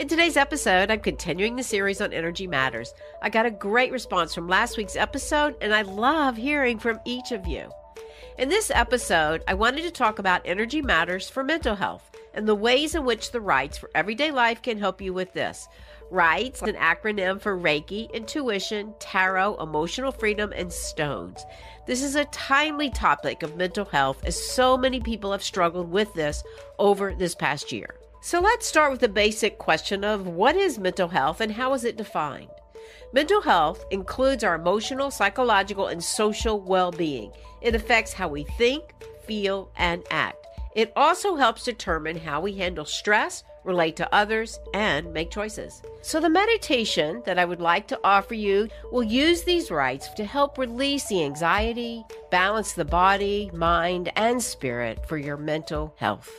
In today's episode, I'm continuing the series on energy matters. I got a great response from last week's episode, and I love hearing from each of you. In this episode, I wanted to talk about energy matters for mental health and the ways in which the rites for everyday life can help you with this. RITES is an acronym for Reiki, Intuition, Tarot, Emotional Freedom, and Stones. This is a timely topic of mental health as so many people have struggled with this over this past year. So let's start with the basic question of what is mental health and how is it defined? Mental health includes our emotional, psychological, and social well-being. It affects how we think, feel, and act. It also helps determine how we handle stress, relate to others, and make choices. So the meditation that I would like to offer you will use these rites to help release the anxiety, balance the body, mind, and spirit for your mental health.